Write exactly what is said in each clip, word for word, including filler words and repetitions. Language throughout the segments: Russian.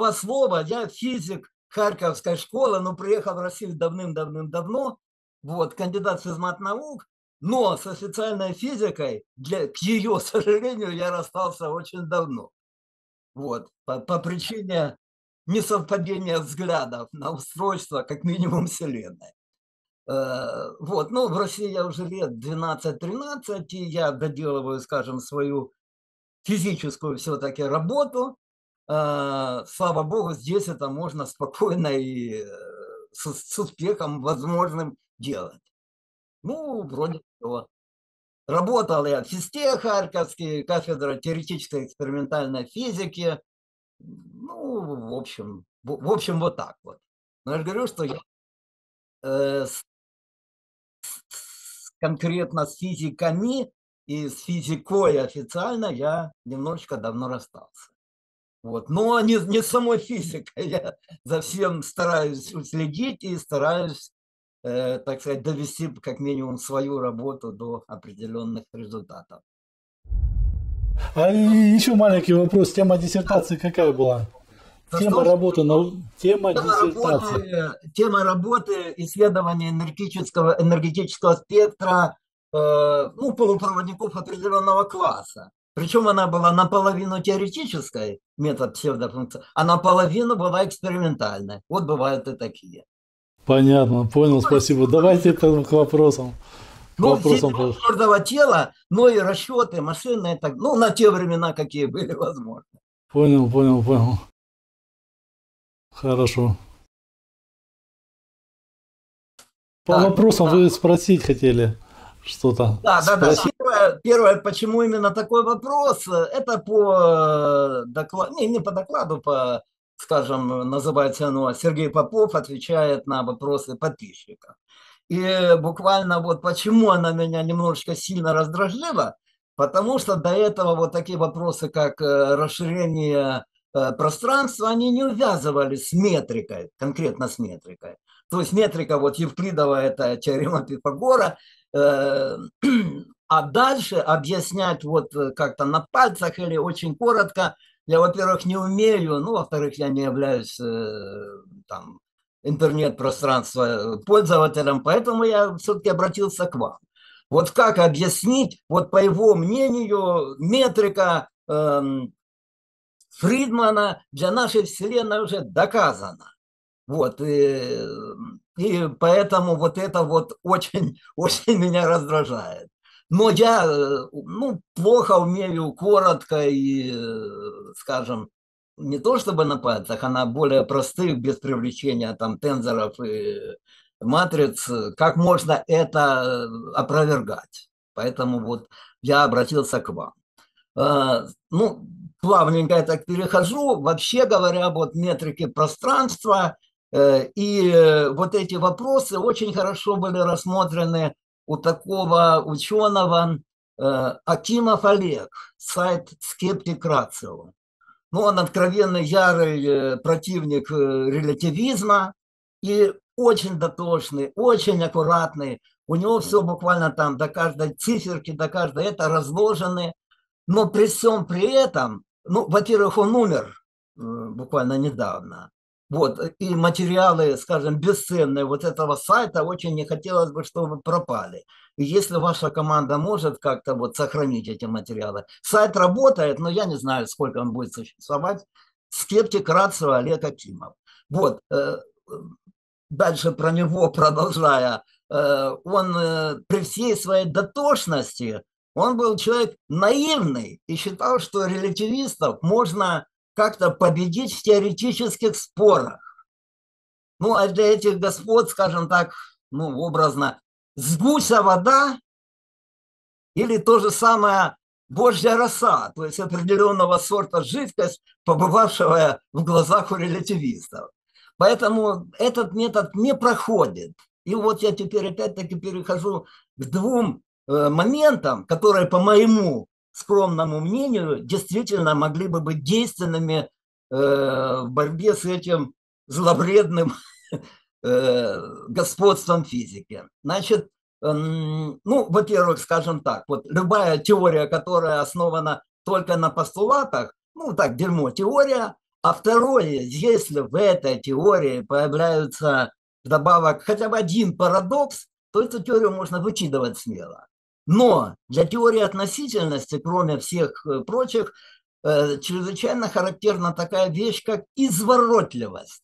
два слова. Я физик, харьковская школа, но приехал в Россию давным-давным-давно, вот, кандидат физмат-наук, но с официальной физикой, для, к ее сожалению, я расстался очень давно. Вот, по, по причине несовпадения взглядов на устройство, как минимум, Вселенной. Э, вот, ну, в России я уже лет двенадцать-тринадцать, и я доделываю, скажем, свою физическую все-таки работу. Э, слава богу, здесь это можно спокойно и с, с успехом возможным делать. Ну, вроде того. Работал я в физтехе харьковской, кафедра теоретической и экспериментальной физики. Ну, в общем, в, в общем, вот так вот. Но я же говорю, что я э, с, с, конкретно с физиками и с физикой официально я немножечко давно расстался. Вот. Но не, не самой физикой. Я за всем стараюсь следить и стараюсь, Э, так сказать, довести как минимум свою работу до определенных результатов. А еще маленький вопрос. Тема диссертации какая была? Да тема что? работы, нау... тема, тема диссертации. Работы, тема работы исследования энергетического, энергетического спектра э, ну, полупроводников определенного класса. Причем она была наполовину теоретической, метод псевдофункции, а наполовину была экспериментальной. Вот бывают и такие. Понятно, понял, спасибо. Давайте это к вопросам. К ну, вопросам твердого тела, но и расчеты, машины, так, ну, на те времена, какие были возможны. Понял, понял, понял. Хорошо. По да, вопросам да. вы спросить хотели что-то. Да, да, да. Первое, первое, почему именно такой вопрос, это по докладу, не, не по докладу, по... скажем, называется оно, Сергей Попов отвечает на вопросы подписчиков. И буквально вот почему она меня немножечко сильно раздражила, потому что до этого вот такие вопросы, как расширение пространства, они не увязывались с метрикой, конкретно с метрикой. То есть метрика вот Евклидова, это теорема Пифагора, а дальше объяснять вот как-то на пальцах или очень коротко. Я, во-первых, не умею, ну, во-вторых, я не являюсь э, там, интернет-пространства пользователем, поэтому я все-таки обратился к вам. Вот как объяснить, вот по его мнению, метрика э, Фридмана для нашей Вселенной уже доказана. Вот, и, и поэтому вот это вот очень, очень меня раздражает. Но я, ну, плохо умею коротко и, скажем, не то чтобы на пальцах, а на более простых, без привлечения там тензоров и матриц, как можно это опровергать. Поэтому вот я обратился к вам. Ну, плавненько я так перехожу. Вообще говоря, вот метрики пространства и вот эти вопросы очень хорошо были рассмотрены у такого ученого э, Акимов Олег, сайт «Скептик Рацио». Ну, он откровенный, ярый противник релятивизма и очень дотошный, очень аккуратный. У него все буквально там до каждой циферки, до каждой это разложены. Но при всем при этом, ну, во-первых, он умер э, буквально недавно. Вот, и материалы, скажем, бесценные вот этого сайта очень не хотелось бы, чтобы пропали. И если ваша команда может как-то вот сохранить эти материалы. Сайт работает, но я не знаю, сколько он будет существовать. Скептик Рацио Олег Акимов. Вот, дальше про него продолжая. Он при всей своей дотошности, он был человек наивный и считал, что релятивистов можно как-то победить в теоретических спорах. Ну, а для этих господ, скажем так, ну, образно, с гуся вода или то же самое божья роса, то есть определенного сорта жидкость, побывавшая в глазах у релятивистов. Поэтому этот метод не проходит. И вот я теперь опять-таки перехожу к двум э, моментам, которые, по моему скромному мнению, действительно могли бы быть действенными э, в борьбе с этим зловредным э, господством физики. Значит, э, ну, во-первых, скажем так, вот любая теория, которая основана только на постулатах, ну, так, дерьмо, теория, А второе, если в этой теории появляются вдобавок хотя бы один парадокс, то эту теорию можно выкидывать смело. Но для теории относительности, кроме всех прочих, чрезвычайно характерна такая вещь, как изворотливость.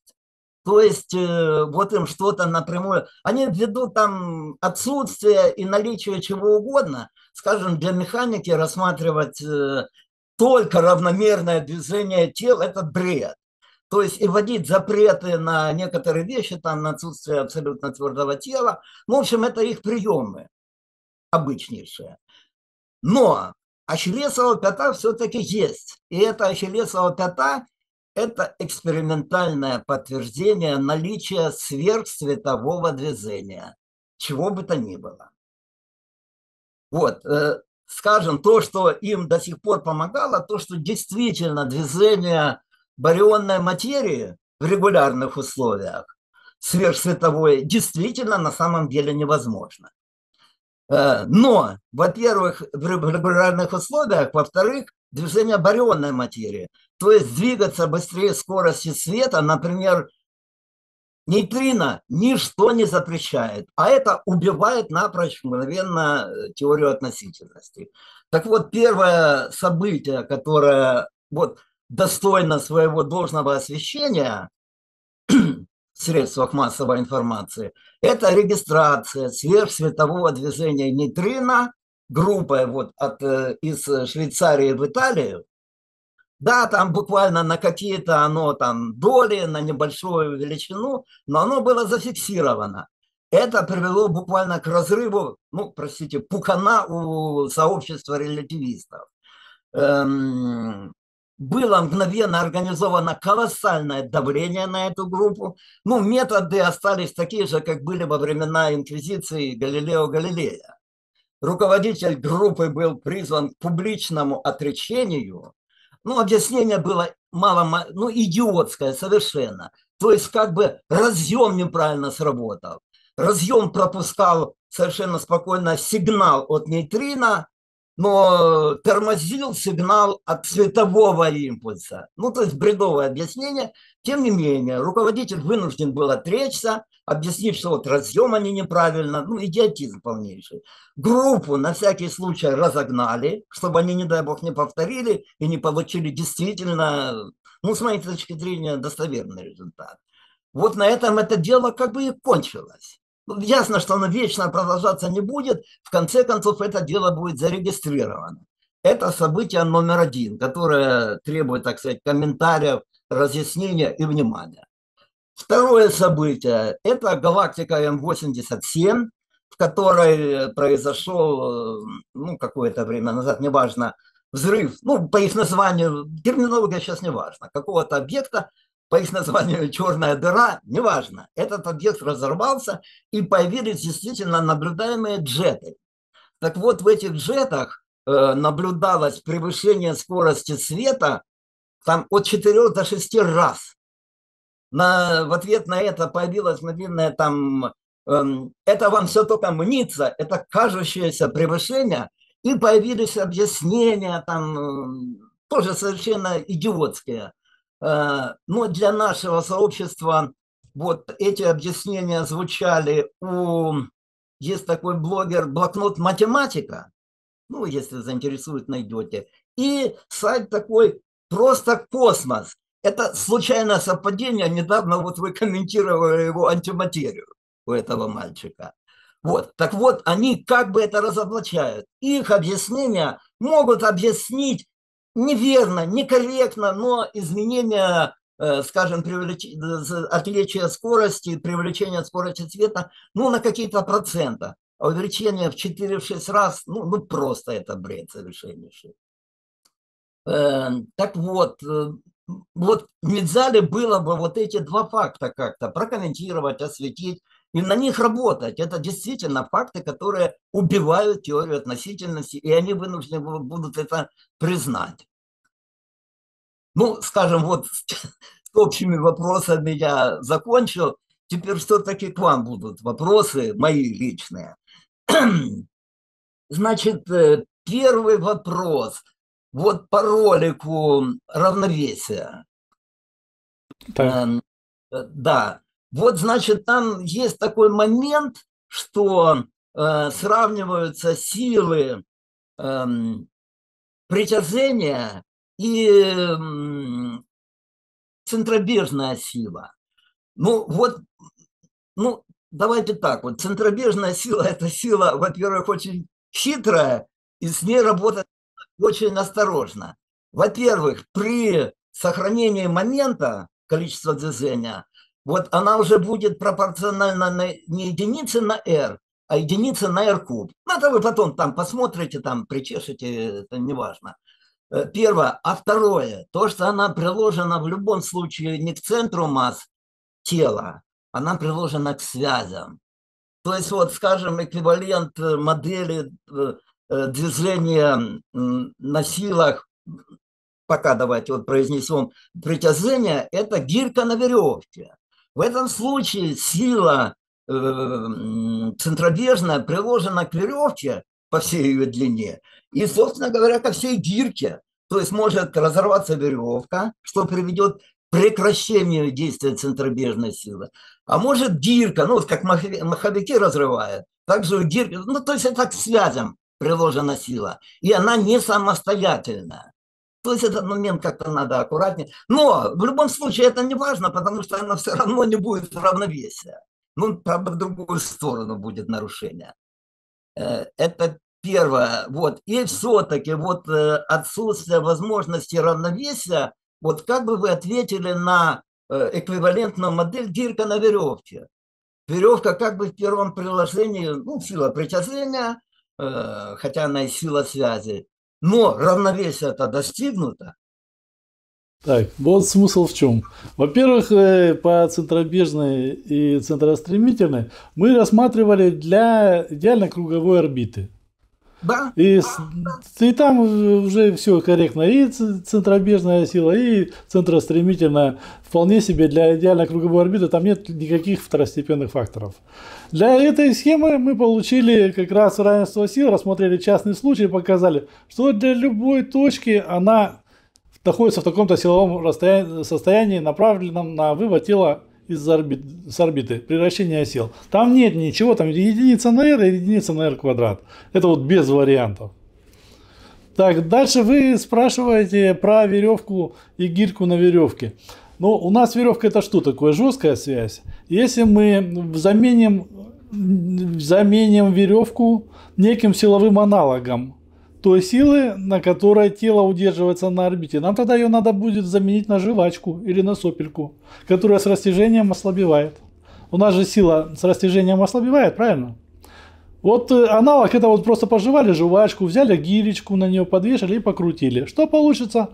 То есть вот им что-то напрямую. Они ввиду там отсутствия и наличия чего угодно, скажем, для механики рассматривать только равномерное движение тел – это бред. То есть и вводить запреты на некоторые вещи, там на отсутствие абсолютно твердого тела. Ну, в общем, это их приемы обычнейшие. Но ахиллесова пята все-таки есть. И эта ахиллесова пята – это экспериментальное подтверждение наличия сверхсветового движения, чего бы то ни было. Вот. Скажем, то, что им до сих пор помогало, то, что действительно движение барионной материи в регулярных условиях сверхсветовое действительно на самом деле невозможно. Но, во-первых, в регулярных условиях, во-вторых, движение барионной материи, то есть двигаться быстрее скорости света, например, нейтрино ничто не запрещает, а это убивает напрочь мгновенно теорию относительности. Так вот, первое событие, которое вот, достойно своего должного освещения в средствах массовой информации, это регистрация сверхсветового движения нейтрино группой вот, от, из Швейцарии в Италию. Да, там буквально на какие-то оно там доли, на небольшую величину, но оно было зафиксировано. Это привело буквально к разрыву, ну, простите, пукана у сообщества релятивистов. Эм, было мгновенно организовано колоссальное давление на эту группу. Ну, методы остались такие же, как были во времена инквизиции Галилео-Галилея. Руководитель группы был призван к публичному отречению. Ну, объяснение было мало, ну, идиотское совершенно. То есть, как бы разъем неправильно сработал. Разъем пропускал совершенно спокойно сигнал от нейтрино, но тормозил сигнал от светового импульса. Ну, то есть, бредовое объяснение. Тем не менее, руководитель вынужден был отречься, объяснить, что вот разъем они неправильно, ну, идиотизм полнейший. Группу на всякий случай разогнали, чтобы они, не дай бог, не повторили и не получили действительно, ну, с моей точки зрения, достоверный результат. Вот на этом это дело как бы и кончилось. Ясно, что оно вечно продолжаться не будет, в конце концов это дело будет зарегистрировано. Это событие номер один, которое требует, так сказать, комментариев, разъяснения и внимания. Второе событие – это галактика М восемьдесят семь, в которой произошел, ну, какое-то время назад, неважно, взрыв, ну, по их названию, терминология сейчас неважна, какого-то объекта, по их названию черная дыра, неважно. Этот объект разорвался, и появились действительно наблюдаемые джеты. Так вот, в этих джетах э, наблюдалось превышение скорости света там, от четырёх до шести раз. На, в ответ на это появилась мобильная там, эм, это вам все только мнится, это кажущееся превышение, и появились объяснения, там, тоже совершенно идиотские. Э, но для нашего сообщества вот эти объяснения звучали у, есть такой блогер, блокнот «Математика», ну, если заинтересует, найдете, и сайт такой просто «Космос». Это случайное совпадение, недавно вот вы комментировали его антиматерию у этого мальчика. Вот. Так вот, они как бы это разоблачают. Их объяснения могут объяснить неверно, некорректно, но изменения, скажем, привлеч... отличие скорости, привлечение скорости света, ну, на какие-то проценты. А увеличение в четыре-шесть раз, ну, ну, просто это бред совершеннейший. Так вот... Вот нельзя ли было бы вот эти два факта как-то прокомментировать, осветить и на них работать? Это действительно факты, которые убивают теорию относительности, и они вынуждены будут это признать. Ну, скажем, вот с общими вопросами я закончил. Теперь все-таки к вам будут вопросы мои личные. Значит, первый вопрос. Вот по ролику «Равновесие». Так. Да, вот, значит, там есть такой момент, что э, сравниваются силы э, притяжения и э, центробежная сила. Ну, вот, ну, давайте так, вот центробежная сила – это сила, во-первых, очень хитрая, и с ней работать очень осторожно. Во-первых, при сохранении момента, количество движения, вот она уже будет пропорционально не единице на r, а единице на r куб. Ну, это вы потом там посмотрите, там причешете, это неважно. Первое. А второе, то, что она приложена в любом случае не к центру масс тела, она приложена к связям. То есть, вот, скажем, эквивалент модели движения на силах, пока давайте вот произнесем притяжение, это гирька на веревке. В этом случае сила э, центробежная приложена к веревке по всей ее длине и, собственно говоря, ко всей гирьке. То есть может разорваться веревка, что приведет к прекращению действия центробежной силы. А может гирька, ну вот как маховики разрывают, также гирька, ну то есть это к связям приложена сила. И она не самостоятельная. То есть этот момент как-то надо аккуратнее. Но в любом случае это не важно, потому что она все равно не будет равновесия. Ну, правда, в другую сторону будет нарушение. Это первое. Вот. И все-таки вот отсутствие возможности равновесия, вот как бы вы ответили на эквивалентную модель гирька на веревке? Веревка как бы в первом приложении, ну, сила притяжения, хотя она и сила связи. Но равновесие-то достигнуто. Так, вот смысл в чем. Во-первых, по центробежной и центростремительной мы рассматривали для идеально круговой орбиты. Да. И, да. И там уже все корректно. И центробежная сила, и центростремительная вполне себе для идеально круговой орбиты. Там нет никаких второстепенных факторов. Для этой схемы мы получили как раз равенство сил, рассмотрели частный случай и показали, что для любой точки она находится в таком-то силовом состоянии, направленном на вывод тела из орбит, с орбиты, превращение сил. Там нет ничего, там единица на r и единица на r квадрат. Это вот без вариантов. Так, дальше вы спрашиваете про веревку и гирьку на веревке. Но у нас веревка это что такое? Жесткая связь. Если мы заменим, заменим веревку неким силовым аналогом той силы, на которой тело удерживается на орбите. Нам тогда ее надо будет заменить на жвачку или на сопельку, которая с растяжением ослабевает. У нас же сила с растяжением ослабевает, правильно? Вот аналог это вот просто пожевали жвачку, взяли гиречку, на нее подвешали и покрутили. Что получится?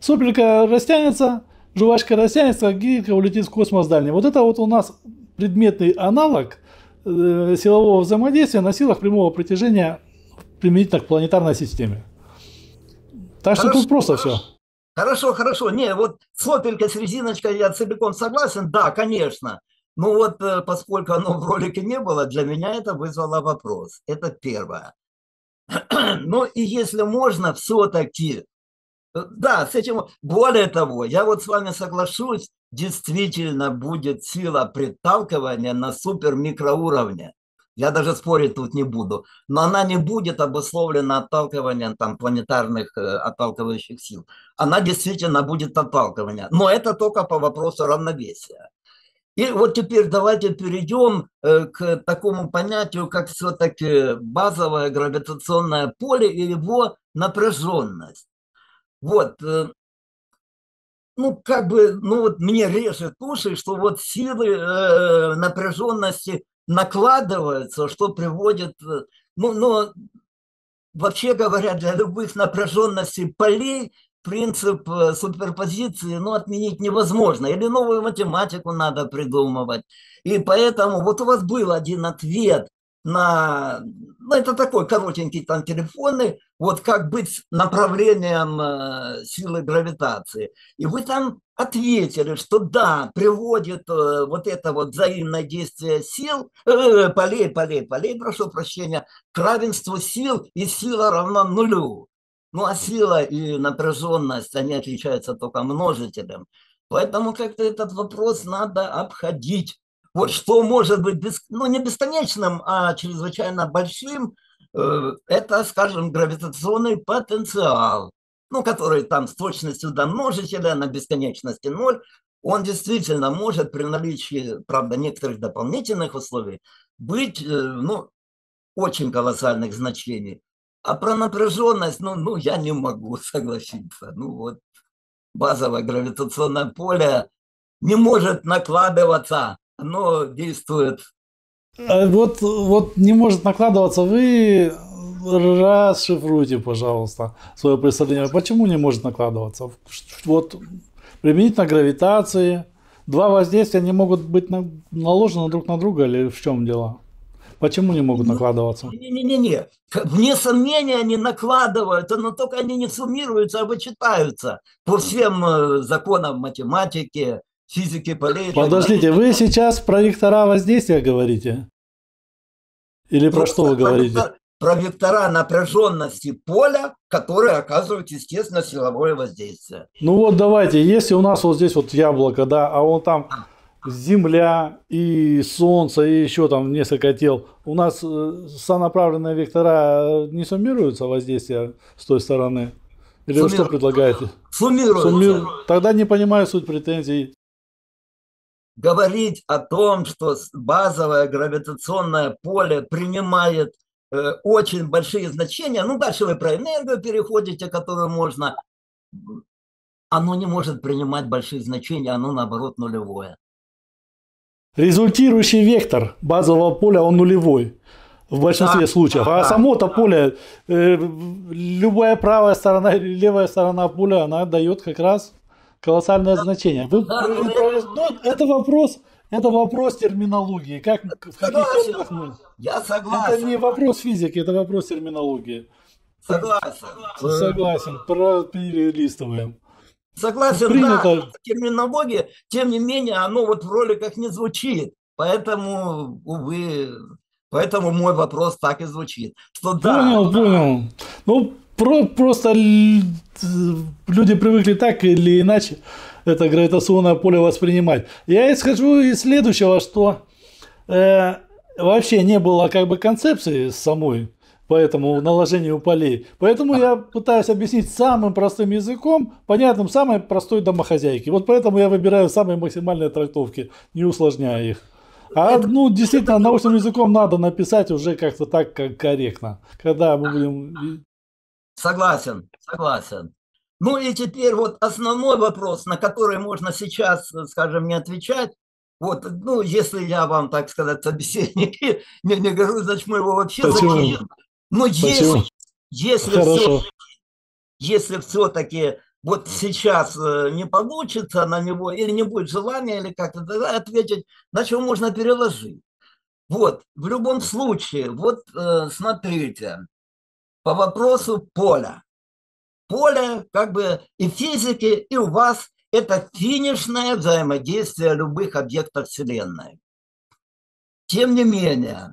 Сопелька растянется, жвачка растянется, а гирька улетит в космос дальний. Вот это вот у нас предметный аналог силового взаимодействия на силах прямого притяжения применительно к планетарной системе. Так хорошо, что тут просто хорошо. Все. Хорошо, хорошо. Не, вот сопелька с резиночкой я целиком согласен, да, конечно. Но вот поскольку оно в ролике не было, для меня это вызвало вопрос. Это первое. Ну и если можно, все-таки, да, с этим, более того, я вот с вами соглашусь, действительно будет сила приталкивания на супермикроуровне. Я даже спорить тут не буду. Но она не будет обусловлена отталкиванием там, планетарных э, отталкивающих сил. Она действительно будет отталкивание. Но это только по вопросу равновесия. И вот теперь давайте перейдем э, к такому понятию, как все-таки базовое гравитационное поле и его напряженность. Вот. Э, ну, как бы, ну, вот мне режет уши, что вот силы э, напряженности накладываются, что приводит, ну, но вообще говоря, для любых напряженностей полей принцип суперпозиции, ну, отменить невозможно. Или новую математику надо придумывать. И поэтому вот у вас был один ответ на, ну, это такой коротенький там телефонный, вот как быть с направлением силы гравитации. И вы там ответили, что да, приводит э, вот это вот взаимное действие сил, э, полей, полей, полей, прошу прощения, к равенству сил, и сила равна нулю. Ну а сила и напряженность, они отличаются только множителем. Поэтому как-то этот вопрос надо обходить. Вот что может быть, без, ну не бесконечным, а чрезвычайно большим, это, скажем, гравитационный потенциал, ну, который там с точностью до множителя на бесконечности ноль, он действительно может при наличии, правда, некоторых дополнительных условий быть, ну, очень колоссальных значений. А про напряженность, ну, ну я не могу согласиться. Ну, вот базовое гравитационное поле не может накладываться, оно действует. Вот, вот не может накладываться, вы расшифруйте, пожалуйста, свое представление. Почему не может накладываться? Вот применительно гравитации, два воздействия не могут быть наложены друг на друга, или в чем дело? Почему не могут накладываться? Не-не-не, вне сомнения они накладывают, но только они не суммируются, а вычитаются по всем законам математики, физики, полей. Подождите, вы сейчас про вектора воздействия говорите? Или про, про что вы говорите? Про, про вектора напряженности поля, которые оказывают, естественно, силовое воздействие. Ну вот давайте, если у нас вот здесь вот яблоко, да, а вон там... Земля и Солнце, и еще там несколько тел. У нас сонаправленные вектора не суммируются воздействия с той стороны? Или Суммиру... вы что предлагаете? Суммируются. Суммиру... Тогда не понимаю суть претензий. Говорить о том, что базовое гравитационное поле принимает э, очень большие значения, ну дальше вы про энергию переходите, которую можно... Оно не может принимать большие значения, оно наоборот нулевое. Результирующий вектор базового поля, он нулевой в большинстве случаев. А само-то поле, э, любая правая сторона или левая сторона поля, она дает как раз колоссальное значение. Вы, это, вопрос, это вопрос терминологии. Как, в каких случаях мы? Я согласен. Это не вопрос физики, это вопрос терминологии. Согласен. Согласен. Перелистываем. Согласен, принято. Да, терминология, тем не менее, оно вот в роликах не звучит, поэтому, увы, поэтому мой вопрос так и звучит, что да. Понял, да. понял, ну про, просто люди привыкли так или иначе это гравитационное поле воспринимать. Я исхожу из следующего, что э, вообще не было как бы концепции самой по этому наложению полей. Поэтому я пытаюсь объяснить самым простым языком, понятным самой простой домохозяйке. Вот поэтому я выбираю самые максимальные трактовки, не усложняя их. А ну, действительно, научным языком надо написать уже как-то так, как корректно. Когда мы будем... Согласен, согласен. Ну и теперь вот основной вопрос, на который можно сейчас, скажем, не отвечать. Вот, ну, если я вам, так сказать, собеседники не, не говорю, значит, мы его вообще закинем. Но если, если, все, если все-таки вот сейчас не получится на него, или не будет желания, или как-то ответить, значит, его можно переложить. Вот, в любом случае, вот смотрите, по вопросу поля. Поле, как бы, и физики, и у вас это финишное взаимодействие любых объектов Вселенной. Тем не менее,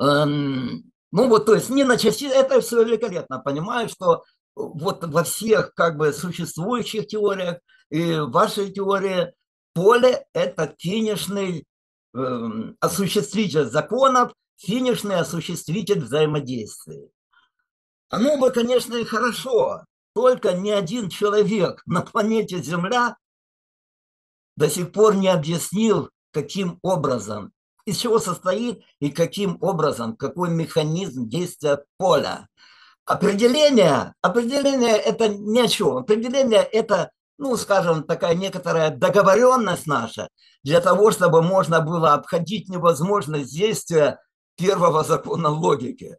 эм, ну вот, то есть, не на части, это все великолепно, понимаю, что вот во всех как бы существующих теориях и в вашей теории поле – это финишный эм, осуществитель законов, финишный осуществитель взаимодействия. Оно бы, конечно, и хорошо. Только ни один человек на планете Земля до сих пор не объяснил, каким образом, из чего состоит и каким образом, какой механизм действия поля. Определение, определение это ни о чем. Определение это, ну, скажем, такая некоторая договоренность наша для того, чтобы можно было обходить невозможность действия первого закона логики.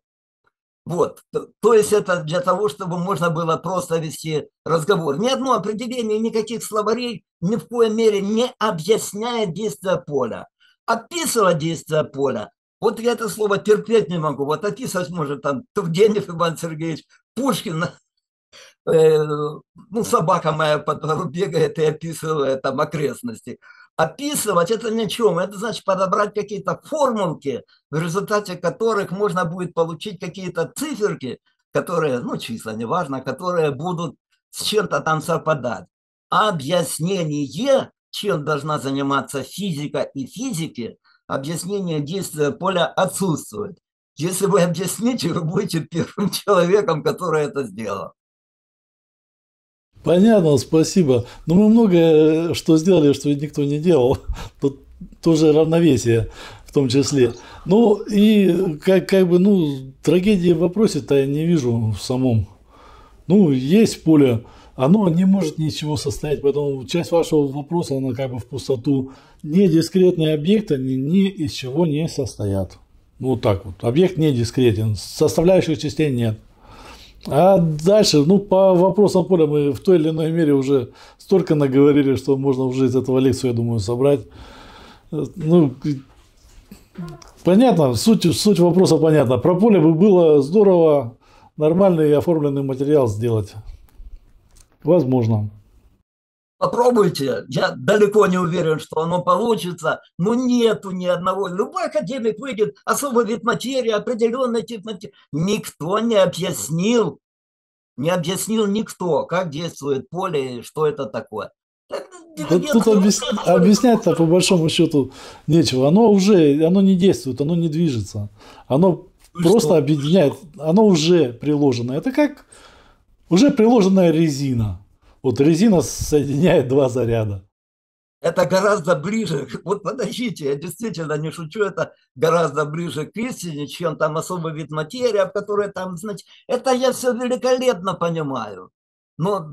Вот, то есть это для того, чтобы можно было просто вести разговор. Ни одно определение, никаких словарей ни в коей мере не объясняет действия поля. Описывать действия поля, вот я это слово терпеть не могу. Вот описывать может там Тургенев Иван Сергеевич, Пушкин, э, ну собака моя по двору бегает и описывает там окрестности. Описывать это ни о чем. Это значит подобрать какие-то формулки, в результате которых можно будет получить какие-то циферки, которые, ну числа, неважно, которые будут с чем-то там совпадать. объяснение, чем должна заниматься физика и физики, объяснение действия поля отсутствует. Если вы объясните, вы будете первым человеком, который это сделал. Понятно, спасибо. Но мы многое что сделали, что никто не делал. Тут тоже равновесие в том числе. Ну и как, как бы, ну, трагедии в вопросе-то я не вижу в самом. Ну, есть поле, оно не может ничего состоять, поэтому часть вашего вопроса, она как бы в пустоту. Не дискретные объекты ни, ни из чего не состоят. Ну, вот так вот. Объект не дискретен, составляющих частей нет. А дальше, ну, по вопросам поля мы в той или иной мере уже столько наговорили, что можно уже из этого лекцию, я думаю, собрать. Ну, понятно, суть, суть вопроса понятна. Про поле бы было здорово нормальный оформленный материал сделать. Возможно. Попробуйте, я далеко не уверен, что оно получится, но нету ни одного. Любой академик выйдет, особый вид материи, определенный тип материи. Никто не объяснил, не объяснил никто, как действует поле и что это такое. Да тут объяс... объяснять-то по большому счету нечего. Оно уже, оно не действует, оно не движется. Оно и просто что? Объединяет, оно уже приложено. Это как уже приложенная резина. Вот резина соединяет два заряда. Это гораздо ближе. Вот подождите, я действительно не шучу, это гораздо ближе к истине, чем там особый вид материи, в которой там, значит, это я все великолепно понимаю. Но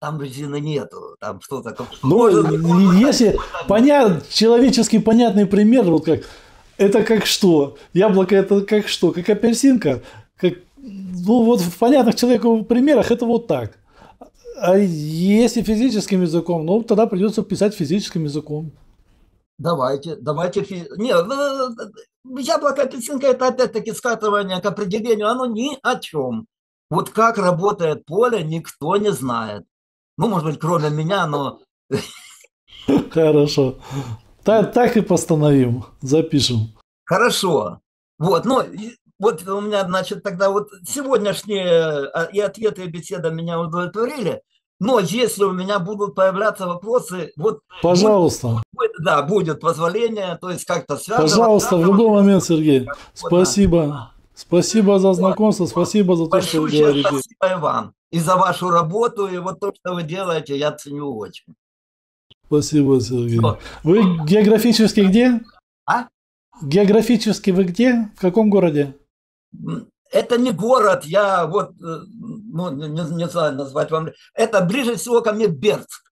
там резины нету, там что-то. Ну, если понят, человеческий понятный пример, вот как это как что, яблоко это как что, как апельсинка, как. Ну, вот в понятных человеку примерах это вот так. А если физическим языком, ну, тогда придется писать физическим языком. Давайте, давайте. Фи... Нет, яблоко, апельсинка – это опять-таки скатывание к определению, оно ни о чем. Вот как работает поле, никто не знает. Ну, может быть, кроме меня, но... Хорошо. Так, так и постановим, запишем. Хорошо. Вот, ну... Вот у меня, значит, тогда вот сегодняшние и ответы, и беседа меня удовлетворили. Но если у меня будут появляться вопросы, вот... Пожалуйста. Будет, да, будет позволение, то есть как-то связано. Пожалуйста, в любой момент, Сергей. Спасибо. Да. Спасибо за знакомство, спасибо за то, Большое, что вы говорите. Спасибо и вам. И за вашу работу, и вот то, что вы делаете, я ценю очень. Спасибо, Сергей. Что? Вы географически где? А? Географически вы где? В каком городе? Это не город, я вот, ну, не, не знаю назвать вам, это ближе всего ко мне Берцк.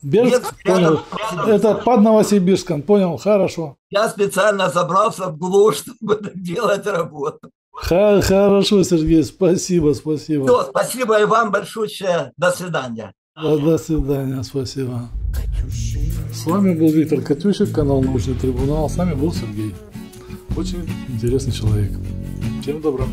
Берцк, понял. Рядом, это рядом. Под Новосибирском, понял, хорошо. Я специально забрался в глушь, чтобы делать работу. Ха Хорошо, Сергей, спасибо, спасибо. Все, спасибо и вам большое, до свидания. Да, до свидания, спасибо. С вами был Виктор Катющик, канал Научный Трибунал, с нами был Сергей. Очень интересный человек. Всем добра.